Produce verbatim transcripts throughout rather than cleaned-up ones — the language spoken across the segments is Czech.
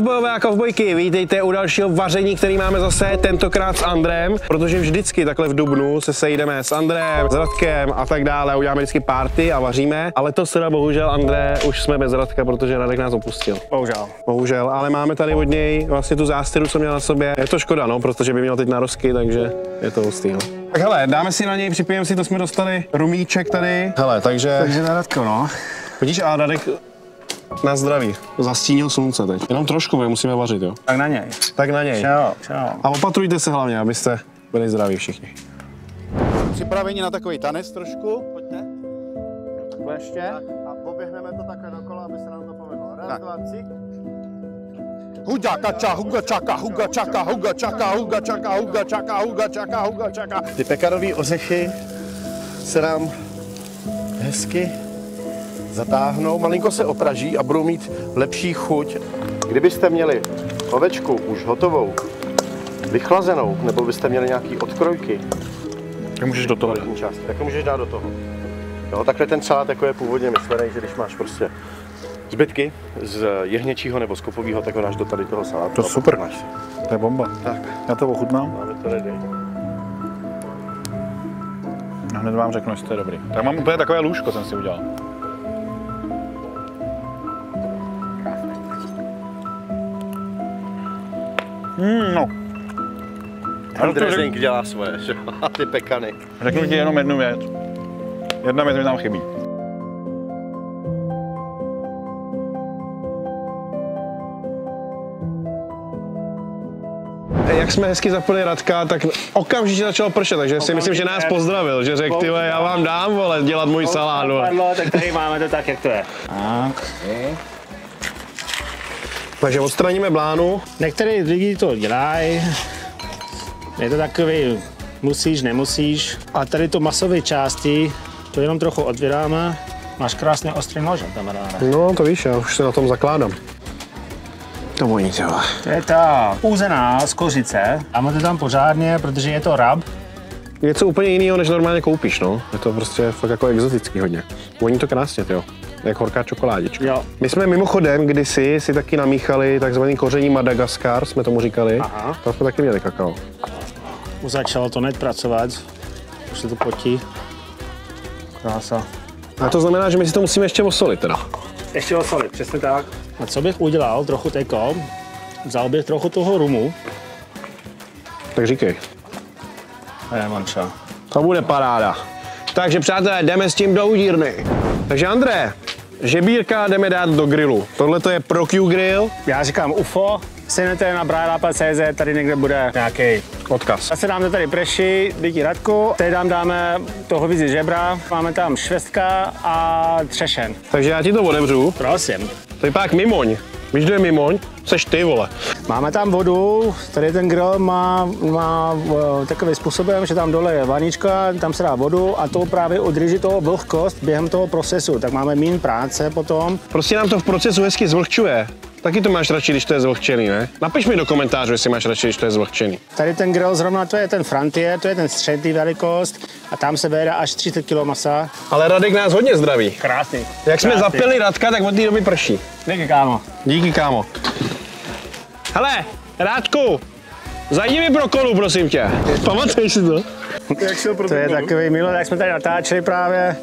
Kovbojové a kovbojky, vítejte u dalšího vaření, který máme zase tentokrát s Andrem, protože vždycky takhle v dubnu se sejdeme s Andrem, s Radkem a tak dále, uděláme vždycky party a vaříme, ale to se bohužel, André, už jsme bez Radka, protože Radek nás opustil. Bohužel. Bohužel, ale máme tady od něj vlastně tu zástyru, co měl na sobě. Je to škoda, no, protože by měl teď narosky, takže je to hustý. Tak hele, dáme si na něj, připijeme si, to jsme dostali rumíček tady. Hele, takže... Takže na Radko, no. Vidíš, a Radek... Na zdraví. Zastínil slunce teď. Jenom trošku, my musíme vařit, jo? Tak na něj. Tak na něj. Čau, čau. A opatrujte se hlavně, abyste byli zdraví všichni. Připraveni na takový tanec trošku? Pojďte. Takhle ještě. Tak. A poběhneme to takhle dokola, aby se nám to povedlo. Raz, tak. Dva, cik. Huga čaka, huga čaka, huga čaka, huga čaka, huga čaka, huga čaka, huga čaka, huga čaka. Ty pekarový ořechy se nám hezky zatáhnou, malinko se opraží a budou mít lepší chuť. Kdybyste měli ovečku už hotovou, vychlazenou, nebo byste měli nějaký odkrojky, tak můžeš do toho část, tak můžeš dát do toho. Jo, takhle ten salát, jako je původně myslený, že když máš prostě zbytky z jehněčího nebo z kopového, tak ho dáš do tady toho salátu. To je super, máš. To je bomba. Tak. Já to ochutnám. No, to nedej. Hned vám řeknu, jestli to je dobrý. Tak mám úplně takové lůžko, jsem si udělal. Mm, no. Andrezenk dělá svoje, že? A ty pekany. Řeknu ti jenom jednu věc. Jedna věc mi tam chybí. Jak jsme hezky zapili Radka, tak okamžitě začalo pršet, takže okamžitě si myslím, že nás pozdravil, že řekl, tyhle, já vám dám, vole, dělat můj salát, vole. Tak tady máme to tak, jak to je. Okay. Takže odstraníme blánu. Některé lidi to dělají, je to takový musíš, nemusíš. A tady to masové části, to jenom trochu otvíráme. Máš krásně ostrý nože, kamaráde. No to víš, já už se na tom zakládám. To voní, těla. To je ta uzená z kořice. Dáme to tam pořádně, protože je to rab. Něco úplně jiného, než normálně koupíš, no. Je to prostě fakt jako exotický hodně. Voní to krásně, jo. Jak horká čokoládička. Jo. My jsme mimochodem kdysi si taky namíchali takzvaný koření Madagaskar, jsme tomu říkali. Aha. Tam jsme taky měli kakao. Už začalo to net pracovat, už se to potí. Krása. A to znamená, že my si to musíme ještě osolit teda. Ještě osolit, přesně tak. A co bych udělal, trochu teko, vzal bych trochu toho rumu. Tak říkej. A já mám čas. To bude paráda. Takže přátelé, jdeme s tím do udírny. Takže André, žebírka jdeme dát do grilu. Tohle to je ProQ Grill. Já říkám U F O, sejnete na brajlapa tečka cz, tady někde bude nějaký odkaz. Zase dáme tady preši, děti Radku, tady dám dáme toho víc žebra, máme tam švestka a třešen. Takže já ti to odevřu. Prosím. To je pak Mimoň. Víš, kdo je Mimoň? Seš ty, vole. Máme tam vodu, tady ten grill má, má takovým způsobem, že tam dole je vanička, tam se dá vodu a to právě udrží toho vlhkost během toho procesu, tak máme míň práce potom. Prostě nám to v procesu hezky zvlhčuje. Taky to máš radši, když to je zvlhčený, ne? Napiš mi do komentářů, jestli máš radši, když to je zvlhčený. Tady ten grill zrovna, to je ten frontier, to je ten střední velikost a tam se bere až třicet kilo masa. Ale Radek nás hodně zdraví. Krásný. Jak krásný. Jsme zapili Radka, tak od té doby prší. Díky, kámo. Díky, kámo. Hele, Radku, zajdi mi brokolu, prosím tě. Pamatuješ si to? To je takový milé, jak jsme tady natáčeli právě,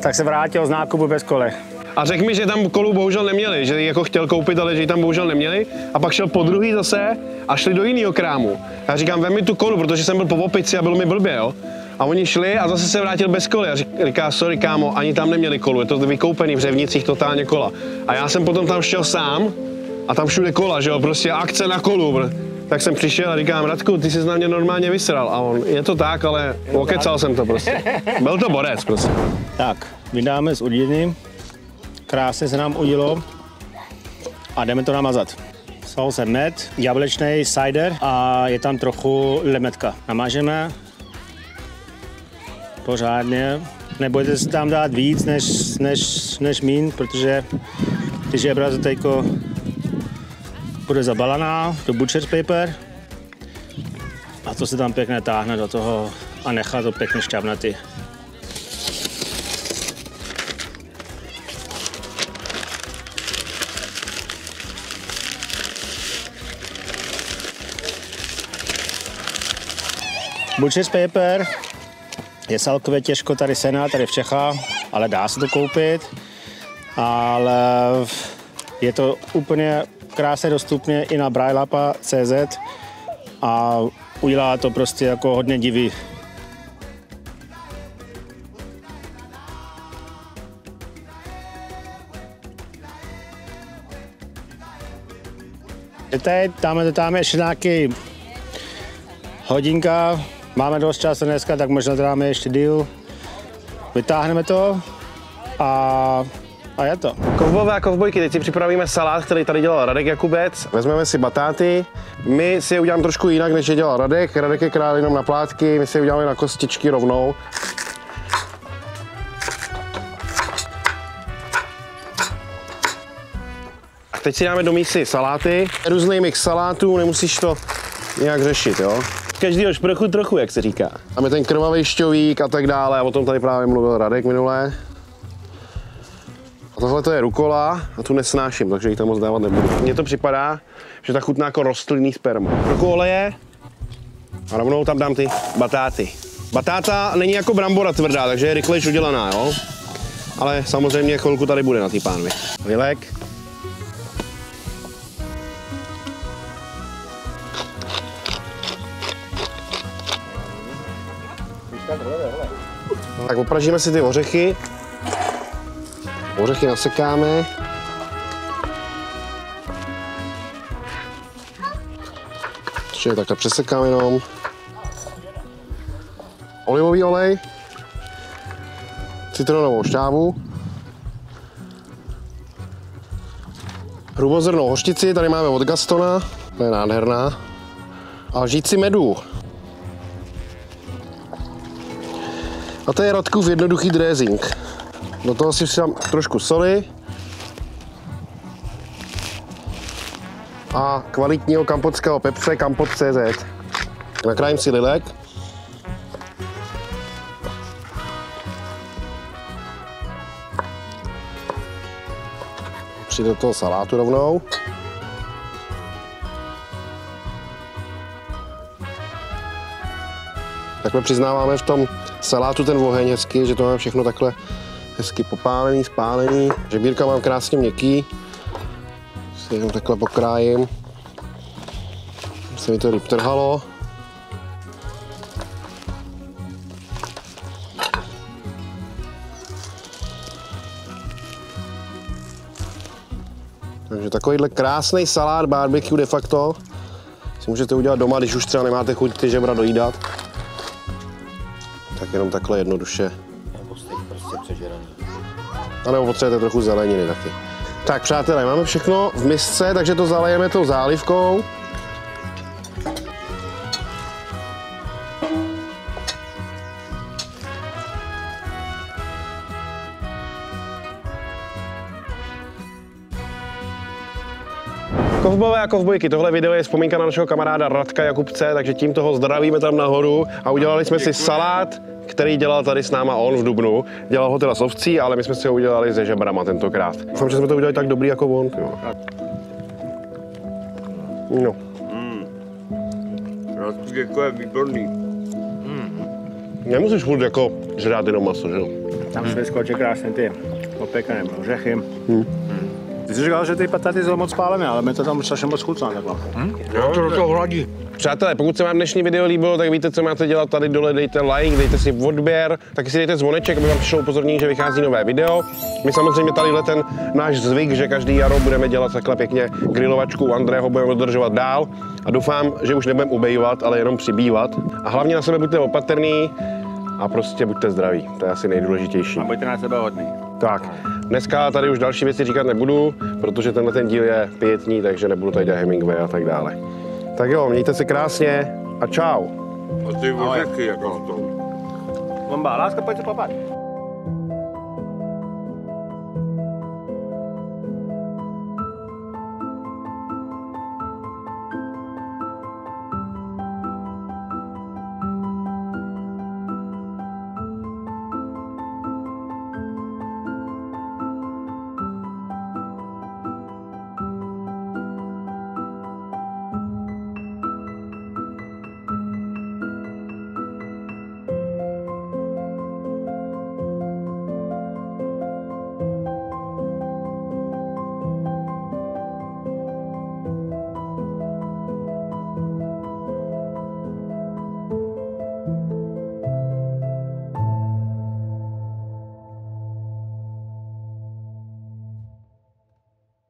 tak se vrátil z nákupu bez kole. A řekl mi, že tam kolu bohužel neměli, že jako chtěl koupit, ale že ji tam bohužel neměli. A pak šel po druhý zase a šli do jiného krámu. Já říkám, vem mi tu kolu, protože jsem byl po opici a bylo mi blbě, jo. A oni šli a zase se vrátil bez koly. A říká, sorry kámo, ani tam neměli kolu, je to vykoupený v Řevnicích totálně kola. A já jsem potom tam šel sám a tam všude kola, že jo, prostě akce na kolu. Tak jsem přišel a říkám, Radku, ty jsi na mě normálně vysral. A on, je to tak, ale okecal jsem to prostě. Byl to borec prostě. Tak, vydáme s udírny. Krásně se nám udilo a jdeme to namazat. Sval jsem med, jablečný cider a je tam trochu lemetka. Namažeme pořádně. Nebojte se tam dát víc než, než, než mín, protože když je brát tejko, bude zabalaná do butcher paper a to se tam pěkně táhne do toho a nechá to pěkně šťavnatý. Butcher's paper je celkově těžko tady sehnat, tady v Čechách, ale dá se to koupit. Ale je to úplně krásně dostupné i na brajlapa tečka cz a udělá to prostě jako hodně divý. Teď dáme tam ještě nějaký hodinka, máme dost času dneska, tak možná dáme ještě díl. Vytáhneme to a, a je to. Kovbové a kovbojky, teď si připravíme salát, který tady dělal Radek Jakubec. Vezmeme si batáty, my si je uděláme trošku jinak, než je dělal Radek. Radek je král jenom na plátky, my si je uděláme na kostičky rovnou. A teď si dáme do mísy saláty. Různý mix salátů, nemusíš to nějak řešit, jo? Každýho šprchu trochu, jak se říká. Máme ten krvavý šťovík a tak dále, a o tom tady právě mluvil Radek minule. A tohle to je rukola a tu nesnáším, takže ji tam moc dávat nebudu. Mně to připadá, že ta chutná jako rostlinný sperma. Trochu oleje a rovnou tam dám ty batáty. Batáta není jako brambora tvrdá, takže je rychlejš udělaná, jo? Ale samozřejmě chvilku tady bude na ty pánvi. Vilek. Tak opražíme si ty ořechy. Ořechy nasekáme. Ještě je takhle přesekám jenom. Olivový olej. Citronovou šťávu. Hrubozrnnou hořčici, tady máme od Gastona. To je nádherná. A lžíci medu. A to je Radkův jednoduchý dressing. Do toho si dám trošku soli a kvalitního kampotského pepře Kampot C Z. Nakrájím si lilek. Přijde do toho salátu rovnou. Takhle přiznáváme v tom salátu ten oheň hezky, že to máme všechno takhle hezky popálený, spálený. Žebírka mám krásně měkký. Si jenom takhle pokrájím. Se mi to líp trhalo. Takže takovýhle krásný salát barbecue de facto si můžete udělat doma, když už třeba nemáte chuť ty žebra dojídat. Tak jenom takhle jednoduše. A nebo potřebujete trochu zeleniny taky. Tak přátelé, máme všechno v misce, takže to zalejeme tou zálivkou. Kovbové a kovbojky, tohle video je vzpomínka na našeho kamaráda Radka Jakubce, takže tím toho zdravíme tam nahoru a udělali jsme si salát, který dělal tady s náma on v dubnu. Dělal ho teda s ovcí, ale my jsme si ho udělali se žebrama tentokrát. Doufám, že jsme to udělali tak dobrý jako on. No. Mm. Radku je výborný. Mm. Nemusíš furt jako žrát jenom maso, že jo? Tam se vyskočí krásně ty opekané ořechy. Mm. Ty jsi říkal, že ty pataty jsou moc pálené, ale my to tam strašně moc chutná takhle. Hm? Jo, to do toho hladí. Přátelé, pokud se vám dnešní video líbilo, tak víte, co máte dělat tady dole, dejte like, dejte si odběr, taky si dejte zvoneček, aby vám přišlo upozornění, že vychází nové video. My samozřejmě tadyhle ten náš zvyk, že každý jaro budeme dělat takhle pěkně grilovačku u Andrého, budeme dodržovat dál a doufám, že už nebudeme ubejovat, ale jenom přibývat. A hlavně na sebe buďte opatrný a prostě buďte zdraví, to je asi nejdůležitější. A buďte na sebe hodný. Tak, dneska tady už další věci říkat nebudu, protože tenhle ten díl je pětní, takže nebudu tady dělat Hemingway a tak dále. Tak jo, mějte se krásně a čau. A ty ořechy, jak to? Mám bá, láska, pojď se plapat.